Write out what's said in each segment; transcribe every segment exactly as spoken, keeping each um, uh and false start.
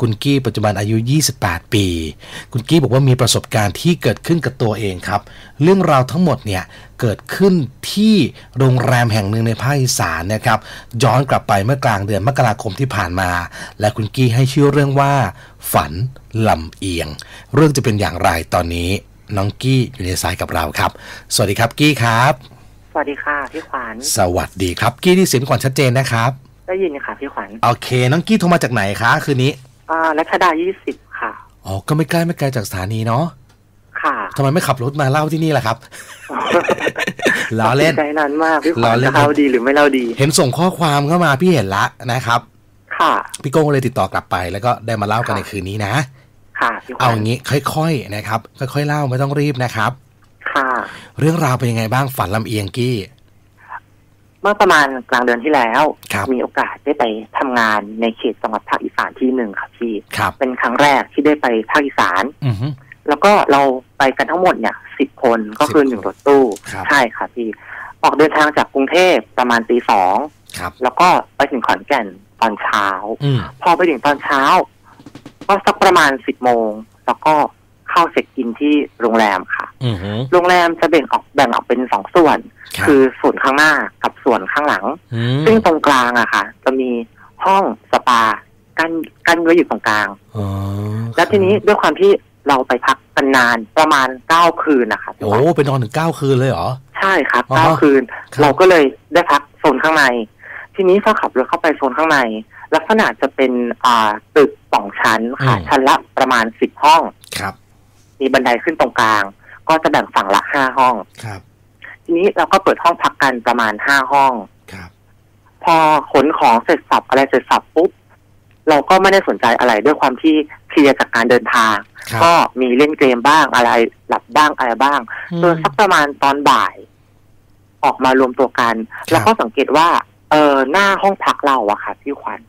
คุณกี้ปัจจุบันอายุยี่สิบแปดปีคุณกี้บอกว่ามีประสบการณ์ที่เกิดขึ้นกับตัวเองครับเรื่องราวทั้งหมดเนี่ยเกิดขึ้นที่โรงแรมแห่งหนึ่งในภาคอีสานนะครับย้อนกลับไปเมื่อกลางเดือนมกราคมที่ผ่านมาและคุณกี้ให้ชื่อเรื่องว่าฝันลำเอียงเรื่องจะเป็นอย่างไรตอนนี้น้องกี้อยู่ในสายกับเราครับสวัสดีครับกี้ครับสวัสดีค่ะพี่ขวัญสวัสดีครับกี้ที่เสียงขวัญชัดเจนนะครับได้ยินค่ะพี่ขวัญโอเคน้องกี้โทรมาจากไหนคะคืนนี้อ่ารัชดายี่สิบค่ะอ๋อก็ไม่ใกล้ไม่ไกลจากสถานีเนาะค่ะทำไมไม่ขับรถมาเล่าที่นี่ล่ะครับล้อเล่นใจนานมากพี่ขวัญจะเล่าดีหรือไม่เล่าดีเห็นส่งข้อความเข้ามาพี่เห็นละนะครับค่ะพี่โก้เลยติดต่อกลับไปแล้วก็ได้มาเล่ากันในคืนนี้นะเอาอย่างนี้ค่อยๆนะครับค่อยๆเล่าไม่ต้องรีบนะครับค่ะเรื่องราวเป็นยังไงบ้างฝันลำเอียงกี้เมื่อประมาณกลางเดือนที่แล้วมีโอกาสได้ไปทำงานในเขตจังหวัดภาคอีสานที่หนึ่งค่ะพี่เป็นครั้งแรกที่ได้ไปภาคอีสานอือแล้วก็เราไปกันทั้งหมดเนี่ยสิบคนก็คือหนึ่งรถตู้ใช่ค่ะพี่ออกเดินทางจากกรุงเทพประมาณตีสองแล้วก็ไปถึงขอนแก่นตอนเช้าพอไปถึงตอนเช้าก็สักประมาณสิบโมงแล้วก็เข้าเช็คอินที่โรงแรมค่ะโรงแรมจะแบ่งออกแบ่งออกเป็นสองส่วนคือส่วนข้างหน้ากับส่วนข้างหลังซึ่งตรงกลางอะค่ะจะมีห้องสปากั้นกั้นไว้อยู่ตรงกลางแล้วทีนี้ด้วยความที่เราไปพักกันนานประมาณเก้าคืนนะคะโอ้ไปนอนถึงเก้าคืนเลยเหรอใช่ครับเก้าคืนเราก็เลยได้พักโซนข้างในทีนี้พอขับรถเข้าไปโซนข้างในลักษณะจะเป็นอ่าตึกสองชั้นค่ะชั้นละประมาณสิบห้องครับมีบันไดขึ้นตรงกลางก็จะแบ่งฝั่งละห้าห้องครับทีนี้เราก็เปิดห้องพักกันประมาณห้าห้องครับพอขนของเสร็จสับอะไรเสร็จสับปุ๊บเราก็ไม่ได้สนใจอะไรด้วยความที่เคลียร์จากการเดินทางก็มีเล่นเกมบ้างอะไรหลับบ้างอะไรบ้างจนสักประมาณตอนบ่ายออกมารวมตัวกันแล้วก็สังเกตว่าเออหน้าห้องพักเราอะค่ะพี่ขวัญ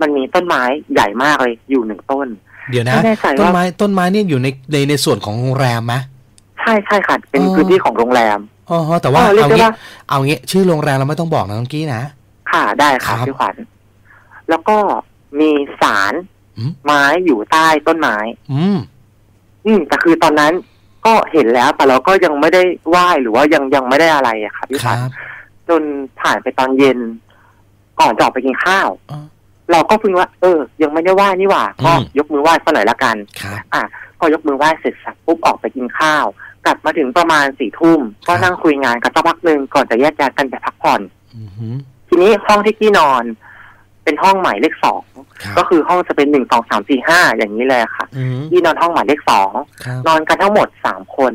มันมีต้นไม้ใหญ่มากเลยอยู่หนึ่งต้นเดี๋ยวนะต้นไม้ต้นไม้นี่อยู่ในในในส่วนของโรงแรมไหมใช่ใช่ค่ะเป็นพื้นที่ของโรงแรมอ๋อแต่ว่าเอางี้เอางี้ชื่อโรงแรมเราไม่ต้องบอกนะน้องกี้นะค่ะได้ค่ะพี่ขวัญแล้วก็มีสารไม้อยู่ใต้ต้นไม้อืมอืมแต่คือตอนนั้นก็เห็นแล้วแต่เราก็ยังไม่ได้ไหว้หรือว่ายังยังไม่ได้อะไรอะค่ะพี่ขวัญจนผ่านไปตอนเย็นก่อนจะออกไปกินข้าวเราก็พึ่งว่าเออยังไม่ได้ไหว้นี่หว่าก็ยกมือไหว้ซะหน่อยละกันอ่ะพอยกมือไหว้เสร็จสับปุ๊บออกไปกินข้าวกลับมาถึงประมาณสี่ทุ่มก็นั่งคุยงานกันสักพักหนึ่งก่อนจะแยกย้ายกันไปพักผ่อนทีนี้ห้องที่กี้นอนเป็นห้องหมายเลขสองก็คือห้องจะเป็นหนึ่งสองสามสี่ห้าอย่างนี้เลยค่ะกี้นอนห้องหมายเลขสองนอนกันทั้งหมดสามคน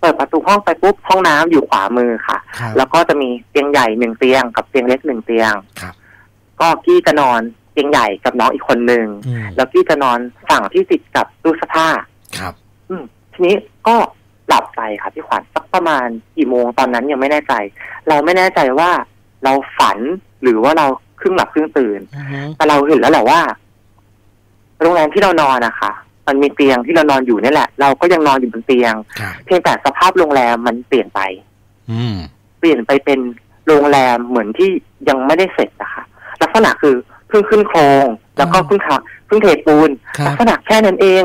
เปิดประตูห้องไปปุ๊บห้องน้ำอยู่ขวามือค่ะแล้วก็จะมีเตียงใหญ่หนึ่งเตียงกับเตียงเล็กหนึ่งเตียงก็กี้จะนอนเตียงใหญ่กับน้องอีกคนนึงแล้วกี้จะนอนฝั่งที่ติดกับตู้เสื้อผ้าครับอืมทีนี้ก็หลับไปค่ะพี่ขวัญสักประมาณกี่โมงตอนนั้นยังไม่แน่ใจเราไม่แน่ใจว่าเราฝันหรือว่าเราครึ่งหลับครึ่งตื่นแต่เราเห็นแล้วแหละว่าโรงแรมที่เรานอนนะคะมันมีเตียงที่เรานอนอยู่นี่แหละเราก็ยังนอนอยู่บนเตียงเพียงแต่สภาพโรงแรมมันเปลี่ยนไปอืมเปลี่ยนไปเป็นโรงแรมเหมือนที่ยังไม่ได้เสร็จนะคะลักษณะคือเพิ่งขึ้นโครงแล้วก็เพิ่งทำเพิ่งเทปูนลักษณะแค่นั้นเอง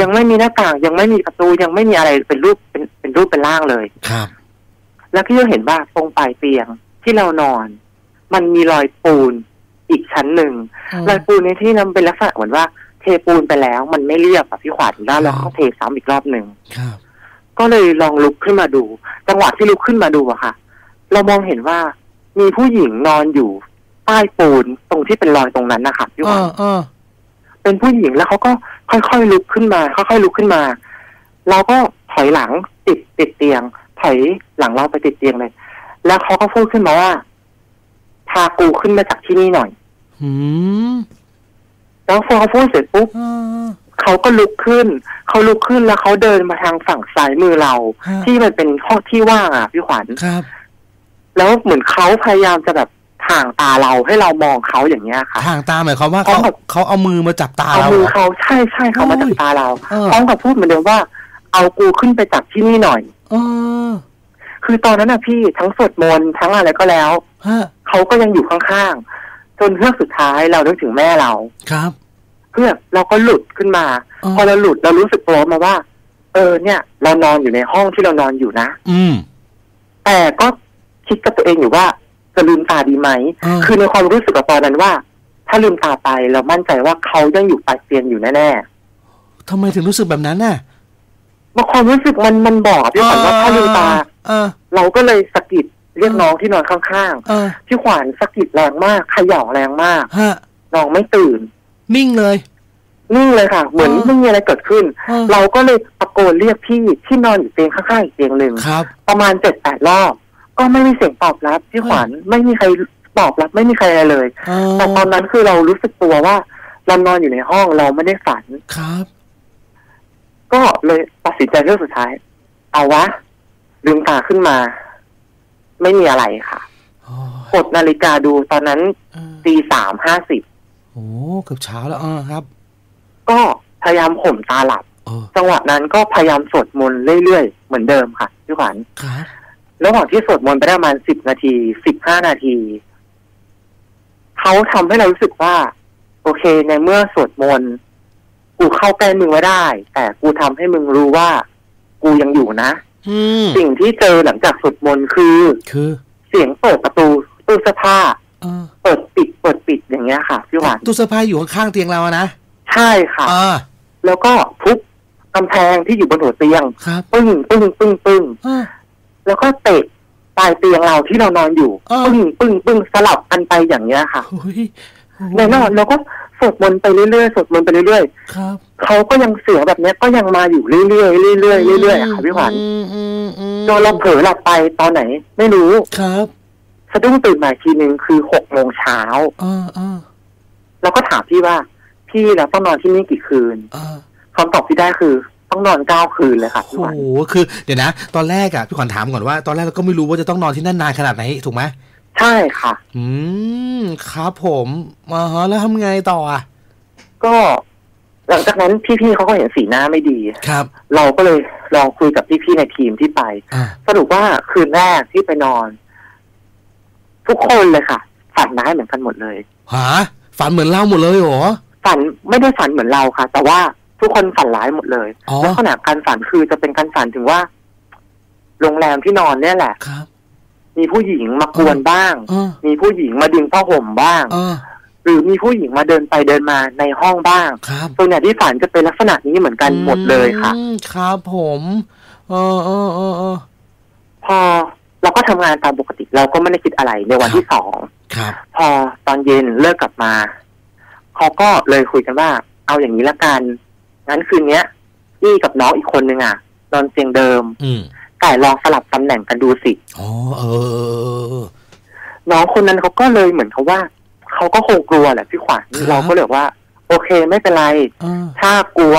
ยังไม่มีหน้าต่างยังไม่มีประตูยังไม่มีอะไรเป็นรูปเป็นเป็นรูปเป็นร่างเลยครับแล้วพี่ก็เห็นว่าตรงปลายเตียงที่เรานอนมันมีรอยปูนอีกชั้นหนึ่งรอยปูนในที่นั้นเป็นลักษณะเหมือนว่าเทปูนไปแล้วมันไม่เรียบอ่ะพี่ขวัญแล้วเราก็เทซ้ำอีกรอบหนึ่งก็เลยลองลุกขึ้นมาดูจังหวะที่ลุกขึ้นมาดูอะค่ะเรามองเห็นว่ามีผู้หญิงนอนอยู่ใต้ปูนตรงที่เป็นรอยตรงนั้นนะคะพี่ขวัญเป็นผู้หญิงแล้วเขาก็ค่อยๆลุกขึ้นมาค่อยๆลุกขึ้นมาเราก็ถอยหลังติดติดเตียงถอยหลังเราไปติดเตียงเลยแล้วเขาก็พูดขึ้นมาว่าพากูขึ้นมาจากที่นี่หน่อยอืมแล้วพอเขาพูดเสร็จปุ๊บเขาก็ลุกขึ้นเขาลุกขึ้นแล้วเขาเดินมาทางฝั่งซ้ายมือเราที่มันเป็นห้องที่ว่างอ่ะพี่ขวัญครับแล้วเหมือนเขาพยายามจะแบบห่างตาเราให้เรามองเขาอย่างเงี้ยค่ะห่างตาหมายความว่าเขาเขาเอามือมาจับตาเราเอามือเขาใช่ใช่เขามาจับตาเราพร้อมกับพูดเหมือนเดิมว่าเอากูขึ้นไปจากที่นี่หน่อยอคือตอนนั้นนะพี่ทั้งสวดมนต์ทั้งอะไรก็แล้วเขาก็ยังอยู่ข้างๆจนเฮือกสุดท้ายเรานึกถึงแม่เราครับ เพื่อเราก็หลุดขึ้นมาพอเราหลุดเรารู้สึกตัวมาว่าเออเนี่ยเรานอนอยู่ในห้องที่เรานอนอยู่นะอืมแต่ก็คิดกับตัวเองอยู่ว่าจะลืมตาดีไหมคือในความรู้สึกกับตอนนั้นว่าถ้าลืมตาไปเรามั่นใจว่าเขายังอยู่ปลายเตียงอยู่แน่ๆทำไมถึงรู้สึกแบบนั้นน่ะมันความรู้สึกมันมันบอกพี่ขวัญว่าถ้าลืมตาเราก็เลยสะกิดเรียกน้องที่นอนข้างๆที่ขวัญสะกิดแรงมากขย่อแรงมากน้องไม่ตื่นนิ่งเลยนิ่งเลยค่ะเหมือนไม่มีอะไรเกิดขึ้นเราก็เลยตะโกนเรียกพี่ที่นอนอยู่เตียงข้างๆอีกเตียงหนึ่งประมาณเจ็ดแปดรอบก็ไม่มีเสียงตอบรับพี่ขวัญไม่มีใครตอบรับไม่มีใครอะไรเลยแต่ตอนนั้นคือเรารู้สึกตัวว่าเรานอนอยู่ในห้องเราไม่ได้ฝันครับก็เลยตัดสินใจเรื่องสุดท้ายเอาวะลืมตาขึ้นมาไม่มีอะไรค่ะกดนาฬิกาดูตอนนั้นตีสามห้าสิบโอ้เกือบเช้าแล้วครับก็พยายามข่มตาหลับจังหวะนั้นก็พยายามสวดมนต์เรื่อยๆเหมือนเดิมค่ะพี่ขวัญระหว่างที่สวดมนต์ไปได้ประมาณสิบนาทีสิบห้านาทีเขาทำให้เรารู้สึกว่าโอเคในเมื่อสวดมนต์กูเข้าใกล้มึงไม่ได้แต่กูทำให้มึงรู้ว่ากูยังอยู่นะสิ่งที่เจอหลังจากสวดมนต์คือคือเสียงเปิดประตูตู้เสื้อผ้าเปิดปิดเปิดปิดอย่างเงี้ยค่ะพี่หวานตู้เสื้อผ้าอยู่ข้างเตียงเรานะใช่ค่ะแล้วก็ทุบกำแพงที่อยู่บนหัวเตียงปึ้งปึ้งปึ้งปึ้งแล้วก็เตะปลายเตียงเราที่เรานอนอยู่ปึ้งปึ้งปึ้งสลับกันไปอย่างเงี้ยค่ะในนอนเราก็สวดมนต์ไปเรื่อยๆสวดมนต์ไปเรื่อยๆครับเขาก็ยังเสือแบบเนี้ยก็ยังมาอยู่เรื่อยๆเรื่อยๆเรื่อยๆค่ะพี่หวานจนเราเผลอหลับไปตอนไหนไม่รู้ครับสะดุ้งตื่นมาทีนึงคือหกโมงเช้าเออเออเราก็ถามพี่ว่าพี่เราต้องนอนที่นี่กี่คืนคำตอบที่ได้คือต้องนอนเก้าคืนเลยค่ะพี่ขวัญโอ้โหคือเดี๋ยวนะตอนแรกอะพี่ขวัญถามก่อนว่าตอนแรกเราก็ไม่รู้ว่าจะต้องนอนที่นั่นนานขนาดไหนถูกไหมใช่ค่ะอืมครับผมมาฮะแล้วทำไงต่ออะก็หลังจากนั้นพี่ๆเขาก็เห็นสีหน้าไม่ดีครับเราก็เลยลองคุยกับพี่ๆในทีมที่ไปสรุปว่าคืนแรกที่ไปนอนทุกคนเลยค่ะฝันร้ายเหมือนกันหมดเลยฮะฝันเหมือนเล่าหมดเลยเหรอฝันไม่ได้ฝันเหมือนเราค่ะแต่ว่าทุกคนฝันร้ายหมดเลยลักษณะการฝันคือจะเป็นการฝันถึงว่าโรงแรมที่นอนเนี่ยแหละมีผู้หญิงมากวนบ้างมีผู้หญิงมาดึงผ้าห่มบ้างหรือมีผู้หญิงมาเดินไปเดินมาในห้องบ้างส่วนใหญ่ที่ฝันจะเป็นลักษณะนี้เหมือนกันหมดเลยค่ะครับผมเออเออเออพอเราก็ทำงานตามปกติเราก็ไม่ได้คิดอะไรในวันที่สองพอตอนเย็นเลิกกลับมาเขาก็เลยคุยกันว่าเอาอย่างนี้ละกันงั้นคืนเนี้ยพี่กับน้องอีกคนนึงอ่ะนอนเตียงเดิมอืมแต่ลองสลับตำแหน่งกันดูสิอ๋อเออน้องคนนั้นเขาก็เลยเหมือนเขาว่าเขาก็คงกลัวแหละพี่ขวัญเราก็เลยว่าโอเคไม่เป็นไรถ้ากลัว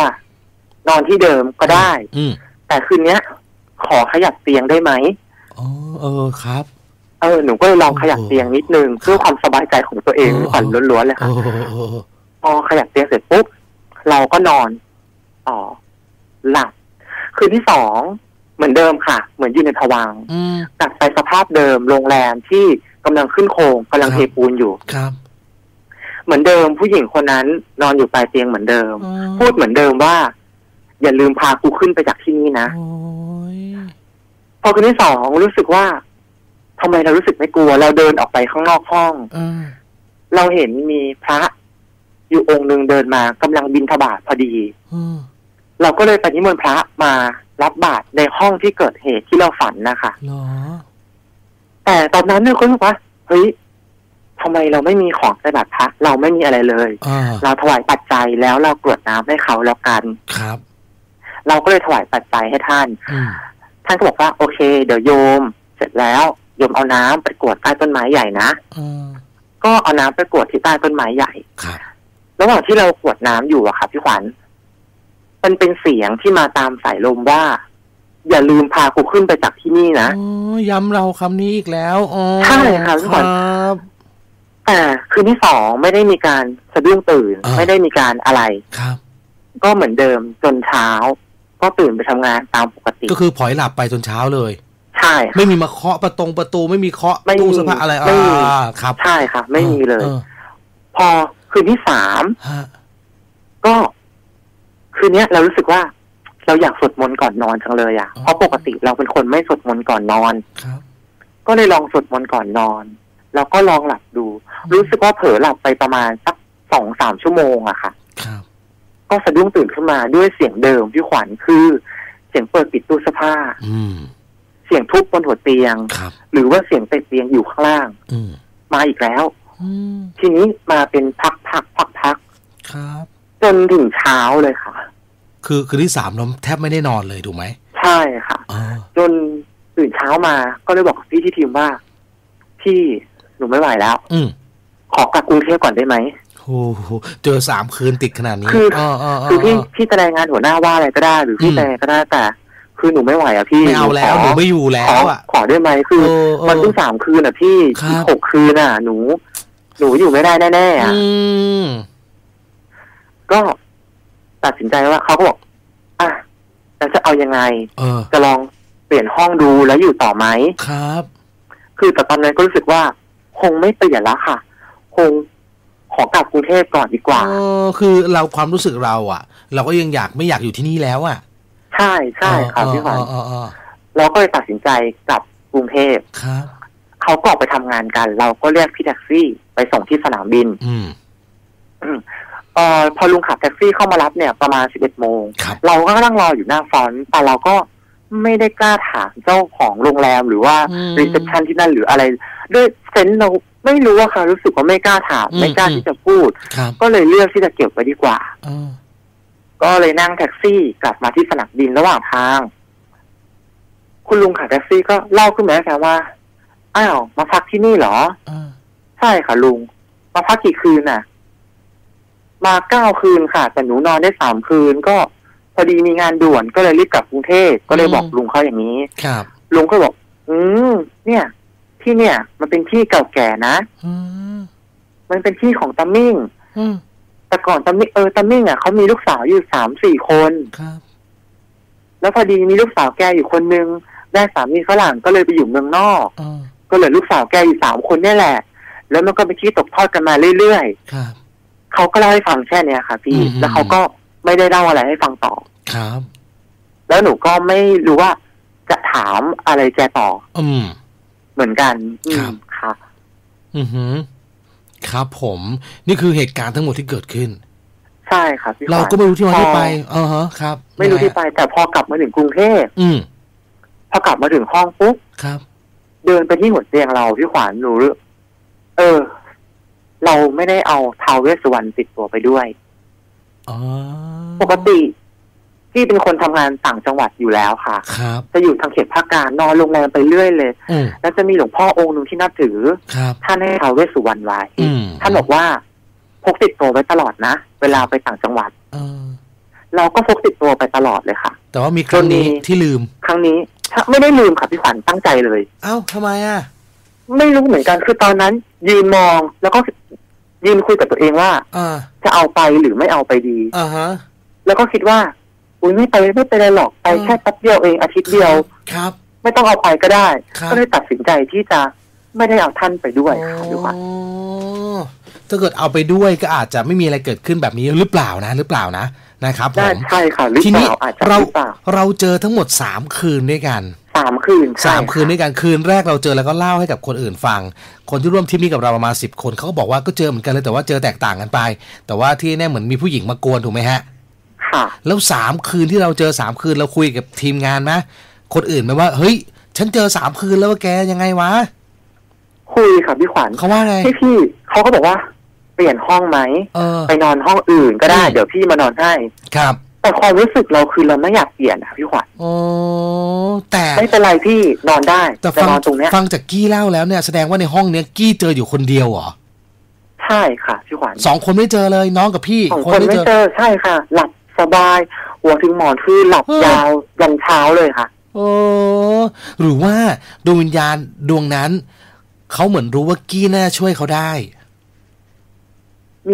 นอนที่เดิมก็ได้อืมแต่คืนเนี้ยขอขยับเตียงได้ไหมอ๋อเออครับเออหนูก็เลยลองขยับเตียงนิดนึงเพื่อความสบายใจของตัวเองขวัญล้วนๆเลยค่ะพอขยับเตียงเสร็จปุ๊บเราก็นอนอ๋อหลับคืนที่สองเหมือนเดิมค่ะเหมือนยืนในภวังค์กลับไปสภาพเดิมโรงแรมที่กำลังขึ้นโครงกำลังเทปูนอยู่ครับเหมือนเดิมผู้หญิงคนนั้นนอนอยู่ปลายเตียงเหมือนเดิมพูดเหมือนเดิมว่าอย่าลืมพากูขึ้นไปจากที่นี่นะพอคืนที่สองรู้สึกว่าทำไมเรารู้สึกไม่กลัวเราเดินออกไปข้างนอกห้องอเราเห็นมีพระอยู่องค์หนึ่งเดินมากำลังบิณฑบาตพอดีอเราก็เลยไปนิมนต์พระมารับบาตรในห้องที่เกิดเหตุที่เราฝันนะคะแต่ตอนนั้นเนี่ยคุณรู้ปะเฮ้ยทำไมเราไม่มีของใส่บาตรพระเราไม่มีอะไรเลยเราถวายปัจจัยแล้วเรากรวดน้ำให้เขาแล้วกันครับ เราก็เลยถวายปัจจัยให้ท่านท่านก็บอกว่าโอเคเดี๋ยวโยมเสร็จแล้วโยมเอาน้ำไปกรวดใต้ต้นไม้ใหญ่นะอืก็เอาน้ำไปกรวดที่ใต้ต้นไม้ใหญ่ครับระหว่างที่เรากรวดน้ำอยู่อะค่ะพี่ขวัญมันเป็นเสียงที่มาตามสายลมว่าอย่าลืมพากูขึ้นไปจากที่นี่นะย้ำเราคำนี้อีกแล้วใช่ค่ะพี่ขวัญแต่คืนที่สองไม่ได้มีการสะดุ้งตื่นไม่ได้มีการอะไรครับก็เหมือนเดิมจนเช้าก็ตื่นไปทำงานตามปกติก็คือพลอยหลับไปจนเช้าเลยใช่ไม่มีมาเคาะประตงประตูไม่มีเคาะตู้เสื้อผ้าอะไรอ่าครับใช่ค่ะไม่มีเลยพอคืนที่สาม คืนนี้เรารู้สึกว่าเราอยากสวดมนต์ก่อนนอนจังเลยอ่ะเพราะปกติเราเป็นคนไม่สวดมนต์ก่อนนอนก็เลยลองสวดมนต์ก่อนนอนแล้วก็ลองหลับดูรู้สึกว่าเผลอหลับไปประมาณสักสองสามชั่วโมงอะค่ะก็สะดุ้งตื่นขึ้นมาด้วยเสียงเดิมพี่ขวัญคือเสียงเปิดปิดตู้เสื้อผ้าเสียงทุบบนหัวเตียงหรือว่าเสียงเตะเตียงอยู่ข้างล่างมาอีกแล้วทีนี้มาเป็นพักพักพักพักจนถึงเช้าเลยค่ะคือคือที่สามเราแทบไม่ได้นอนเลยถูกไหมใช่ค่ะจนตื่นเช้ามาก็เลยบอกพี่ที่ทีมว่าพี่หนูไม่ไหวแล้วอืขอกลับกรุงเทพก่อนได้ไหมโอ้โหเจอสามคืนติดขนาดนี้คือคือพี่พี่แสดงงานหัวหน้าว่าอะไรก็ได้หรือพี่แสดงก็ได้แต่คือหนูไม่ไหวอ่ะพี่ไม่เอาแล้วหนูไม่อยู่แล้วอ่ะขอได้ไหมคือมันต้องสามคืนอ่ะพี่หกคืนอ่ะหนูหนูอยู่ไม่ได้แน่ๆอ่ะก็ตัดสินใจว่าเขาก็บอกอ่ะเราจะเอายังไงจะลองเปลี่ยนห้องดูแล้วอยู่ต่อไหมครับคือแต่ตอนนั้นก็รู้สึกว่าคงไม่เปลี่ยนแล้วค่ะคงขอกลับกรุงเทพก่อนดีกว่าเออคือเราความรู้สึกเราอ่ะเราก็ยังอยากไม่อยากอยู่ที่นี่แล้วอ่ะใช่ใช่ครับพี่ขวัญเราก็เลยตัดสินใจกลับกรุงเทพครับเขาก็ออกไปทำงานกันเราก็เรียกพี่แท็กซี่ไปส่งที่สนามบินอืมเอ่อพอลุงขับแท็กซี่เข้ามารับเนี่ยประมาณสิบเอ็ดโมงเราก็นั่งรออยู่หน้าฟรอนต์แต่เราก็ไม่ได้กล้าถามเจ้าของโรงแรมหรือว่ารีเซพชันที่นั่นหรืออะไรด้วยเซนส์เราไม่รู้ว่าค่ะรู้สึกว่าไม่กล้าถามไม่กล้าที่จะพูดก็เลยเลือกที่จะเก็บไว้ดีกว่าอก็เลยนั่งแท็กซี่กลับมาที่สนามบินระหว่างทางคุณลุงขับแท็กซี่ก็เล่าขึ้นมาค่ะว่าอ้าวมาพักที่นี่เหรอใช่ค่ะลุงมาพักกี่คืนน่ะมาเก้าคืนค่ะแต่หนูนอนได้สามคืนก็พอดีมีงานด่วนก็เลยรีบกลับกรุงเทพก็เลยบอกลุงเขาอย่างนี้ครับลุงก็บอกอืมเนี่ยที่เนี่ยมันเป็นที่เก่าแก่นะอืมมันเป็นที่ของตามิ่งอืมแต่ก่อนตามิ่งเออตามิ่งอ่ะเขามีลูกสาวอยู่สามสี่คนครับแล้วพอดีมีลูกสาวแกอยู่คนนึงได้สามีฝรั่งก็เลยไปอยู่เมืองนอกอก็เหลือลูกสาวแกอยู่สามคนนี่แหละแล้วมันก็ไปที่ตกทอดกันมาเรื่อยๆครับเขาก็เล่าให้ฟังแค่เนี้ยค่ะพี่แล้วเขาก็ไม่ได้เล่าอะไรให้ฟังต่อครับแล้วหนูก็ไม่รู้ว่าจะถามอะไรแกต่ออืมเหมือนกันครับค่ะอือฮึครับผมนี่คือเหตุการณ์ทั้งหมดที่เกิดขึ้นใช่ครับเราก็ไม่รู้ที่มาที่ไปเออฮะครับไม่รู้ที่ไปแต่พอกลับมาถึงกรุงเทพอืมพอกลับมาถึงห้องปุ๊บครับเดินไปที่หัวเตียงเราพี่ขวัญหนูเออเราไม่ได้เอาท้าวเวสสุวรรณติดตัวไปด้วยปกติที่เป็นคนทำงานต่างจังหวัดอยู่แล้วค่ะครับจะอยู่ทางเขตภาคกลางนอนโรงแรมไปเรื่อยเลยแล้วจะมีหลวงพ่อองค์หนึ่งที่นับถือท่านให้ท้าวเวสสุวรรณไว้ท่านบอกว่าพกติดตัวไว้ตลอดนะเวลาไปต่างจังหวัดเอเราก็พกติดตัวไปตลอดเลยค่ะแต่ว่ามีครั้งนี้ที่ลืมครั้งนี้ไม่ได้ลืมค่ะพี่ขวัญตั้งใจเลยเอ้าทำไมอ่ะไม่รู้เหมือนกันคือตอนนั้นยืนมองแล้วก็ยืนคุยกับตัวเองว่าอจะเอาไปหรือไม่เอาไปดีอฮะแล้วก็คิดว่าอุ้ยไม่ไปไม่ไปเลยหรอกไปแค่แป๊บเดียวเองอาทิตย์เดียวครับไม่ต้องเอาไปก็ได้ก็เลยตัดสินใจที่จะไม่ได้เอาท่านไปด้วยค่ะดูว่าถ้าเกิดเอาไปด้วยก็อาจจะไม่มีอะไรเกิดขึ้นแบบนี้หรือเปล่านะหรือเปล่านะนะครับผมใช่ค่ะทีนี้เราเราเจอทั้งหมดสามคืนด้วยกันสามคืนสามคืนด้วยกันคืนแรกเราเจอแล้วก็เล่าให้กับคนอื่นฟังคนที่ร่วมที่นี่กับเราประมาณสิบคนเขาก็บอกว่าก็เจอเหมือนกันเลยแต่ว่าเจอแตกต่างกันไปแต่ว่าที่แน่เหมือนมีผู้หญิงมากวนถูกไหมฮะค่ะแล้วสามคืนที่เราเจอสามคืนเราคุยกับทีมงานไหมคนอื่นไหมว่าเฮ้ยฉันเจอสามคืนแล้วว่าแกยังไงวะคุยค่ะพี่ขวัญเขาว่าไงพี่พี่เขาก็บอกว่าเปลี่ยนห้องไหมไปนอนห้องอื่นก็ได้เดี๋ยวพี่มานอนให้ครับแต่ความรู้สึกเราคือเราไม่อยากเปลี่ยนนะพี่ขวัญโอ้แต่ไม่เป็นไรพี่นอนได้แต่นอนตรงเนี้ยฟังจากกี้เล่าแล้วเนี่ยแสดงว่าในห้องเนี้ยกี้เจออยู่คนเดียวเหรอใช่ค่ะพี่ขวัญสองคนไม่เจอเลยน้องกับพี่สองคนไม่เจอใช่ค่ะหลับสบายหัวถึงหมอนคือหลับยาวยันเช้าเลยค่ะโอ้หรือว่าดวงวิญญาณดวงนั้นเขาเหมือนรู้ว่ากี้น่าช่วยเขาได้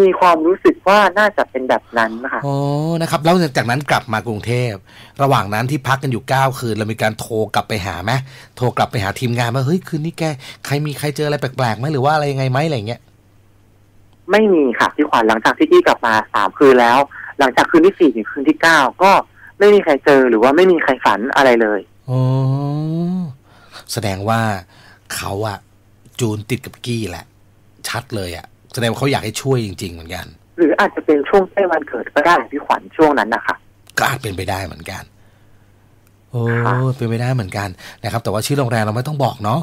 มีความรู้สึกว่าน่าจะเป็นแบบนั้นนะคะโอ้นะครับแล้วจากนั้นกลับมากรุงเทพระหว่างนั้นที่พักกันอยู่เก้าคืนเรามีการโทรกลับไปหาไหมโทรกลับไปหาทีมงานว่าเฮ้ยคืนนี้แกใครมีใครเจออะไรแปลกๆไหมหรือว่าอะไรยังไงไหมอะไรเงี้ยไม่มีค่ะพี่ขวัญหลังจากที่กี้กลับมาสามคืนแล้ว หลังจากคืนที่สี่ถึงคืนที่เก้าก็ไม่มีใครเจอหรือว่าไม่มีใครฝันอะไรเลยอ๋อแสดงว่าเขาอะจูนติดกับกี้แหละชัดเลยอะแสดงว่าเขาอยากให้ช่วยจริงๆเหมือนกันหรืออาจจะเป็นช่วงใกล้วันเกิดก็ได้พี่ขวัญช่วงนั้นนะคะก็อาจเป็นไปได้เหมือนกันโอ้เป็นไปได้เหมือนกันนะครับแต่ว่าชื่อโรงแรมเราไม่ต้องบอกเนาะ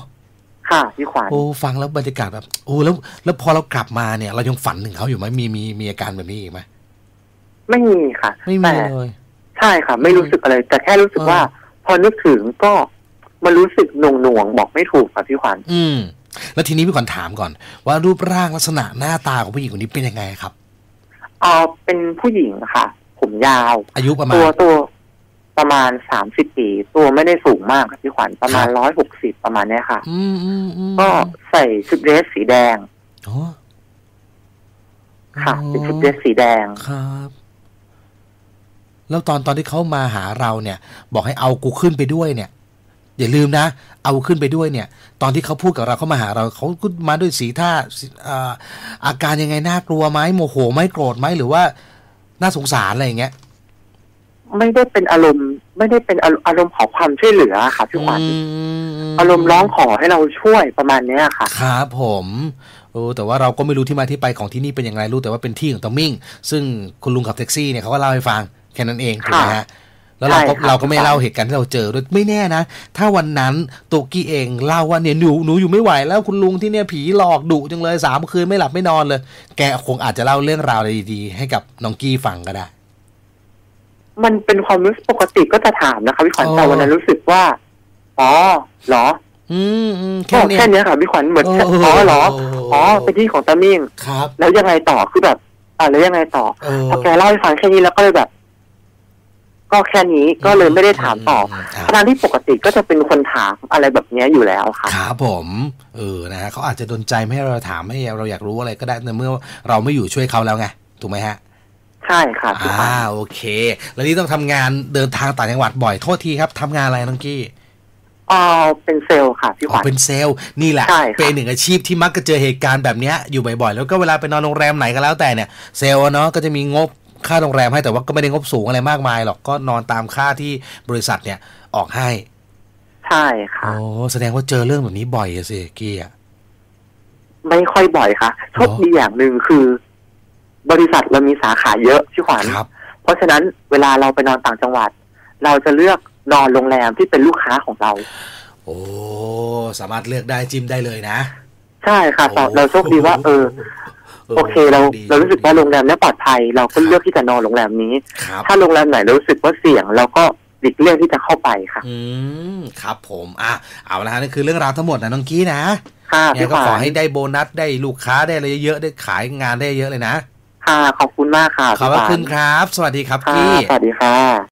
ค่ะพี่ขวัญโอ้ฟังแล้วบรรยากาศแบบโอ้แล้วแล้วพอเรากลับมาเนี่ยเรายังฝันถึงเขาอยู่ไหมมีมีมีอาการแบบนี้อีกไหมไม่มีค่ะไม่มีเลยใช่ค่ะไม่รู้สึกอะไรแต่แค่รู้สึกว่าพอนึกถึงก็มันรู้สึกหน่วงหน่วงบอกไม่ถูกค่ะพี่ขวัญอืมแล้วทีนี้พี่ขวัญถามก่อนว่ารูปร่างลักษณะหน้าตาของผู้หญิงคนนี้เป็นยังไงครับอ๋อเป็นผู้หญิงค่ะผมยาวอายุประมาณตัวตัวประมาณสามสิบปีตัวไม่ได้สูงมากครับพี่ขวัญประมาณร้อยหกสิบประมาณเนี้ยค่ะอืมอืมก็ใส่ชุดเดรสสีแดงอ๋อค่ะเป็นชุดเดรสสีแดงครับแล้วตอนตอนที่เขามาหาเราเนี่ยบอกให้เอากูขึ้นไปด้วยเนี่ยอย่าลืมนะเอาขึ้นไปด้วยเนี่ยตอนที่เขาพูดกับเราเขามาหาเราเขามาด้วยสีท่า อ, อาการยังไงน่ากลัวไหมโมโหไหมโกรธไหมหรือว่าน่าสงสารอะไรอย่างเงี้ยไม่ได้เป็นอารมณ์ไม่ได้เป็นอารมณ์ขอความช่วยเหลือค่ะพี่ขวัญอารมณ์ร้องขอให้เราช่วยประมาณเนี้ยค่ะครับผมโอ้แต่ว่าเราก็ไม่รู้ที่มาที่ไปของที่นี่เป็นอย่างไรรู้แต่ว่าเป็นที่ของตอมมิ่งซึ่งคุณลุงขับแท็กซี่เนี่ยเขาก็เล่าให้ฟังแค่นั้นเองถูกไหมฮะแล้วเราก็เราก็ไม่เล่าเหตุการณ์ที่เราเจอด้วยไม่แน่นะถ้าวันนั้นตัวกี้เองเล่าว่าเนี่ยหนูหนูอยู่ไม่ไหวแล้วคุณลุงที่เนี่ยผีหลอกดุจังเลยสามคืนไม่หลับไม่นอนเลยแกคงอาจจะเล่าเรื่องราวอะไรดีๆให้กับน้องกี้ฟังก็ได้มันเป็นความรู้สึกปกติก็จะถามนะคะพี่ขวัญแต่วันนั้นรู้สึกว่าอ๋อเหรออืมแค่แค่นี้ค่ะพี่ขวัญเหมือนอ๋อเหรออ๋อเป็นที่ของตามิ่งครับแล้วยังไงต่อคือแบบอ่ะแล้วยังไงต่อพอแกเล่าให้ฟังแค่นี้แล้วก็เลยแบบก็แค่นี้ก็เลยไม่ได้ถามต่อทางที่ปกติก็จะเป็นคนถามอะไรแบบนี้อยู่แล้วค่ะครับผมเออนะฮะเขาอาจจะดนใจไม่ให้เราถามให้เราอยากรู้อะไรก็ได้ในเมื่อเราไม่อยู่ช่วยเขาแล้วไงถูกไหมฮะใช่ค่ะอ่าโอเคแล้วนี่ต้องทำงานเดินทางต่างจังหวัดบ่อยโทษทีครับทำงานอะไรน้องกี้อ๋อเป็นเซลล์ค่ะพี่ขวัญเป็นเซลล์นี่แหละเป็นหนึ่งอาชีพที่มักจะเจอเหตุการณ์แบบนี้อยู่บ่อยๆแล้วก็เวลาไปนอนโรงแรมไหนก็แล้วแต่เนี่ยเซลล์เนาะก็จะมีงบค่าโรงแรมให้แต่ว่าก็ไม่ได้งบสูงอะไรมากมายหรอกก็นอนตามค่าที่บริษัทเนี่ยออกให้ใช่ค่ะโอ้แสดงว่าเจอเรื่องแบบนี้บ่อยสิเกียร์ไม่ค่อยบ่อยค่ะโชคดีอย่างหนึ่งคือบริษัทเรามีสาขาเยอะพี่ขวัญเพราะฉะนั้นเวลาเราไปนอนต่างจังหวัดเราจะเลือกนอนโรงแรมที่เป็นลูกค้าของเราโอ้สามารถเลือกได้จิ้มได้เลยนะใช่ค่ะเราโชคดีว่าเออโอเคเราเรารู้สึกว่าโรงแรมนี้ปลอดภัยเราก็เลือกที่จะนอนโรงแรมนี้ถ้าโรงแรมไหนรู้สึกว่าเสี่ยงเราก็หลีกเลี่ยงที่จะเข้าไปค่ะอืมครับผมอ่ะเอาละฮะนั่นคือเรื่องราวทั้งหมดนะน้องกี้นะค่ะก็ขอให้ได้โบนัสได้ลูกค้าได้อะไรเยอะๆได้ขายงานได้เยอะเลยนะค่ะขอบคุณมากค่ะขอบคุณครับสวัสดีครับพี่สวัสดีค่ะ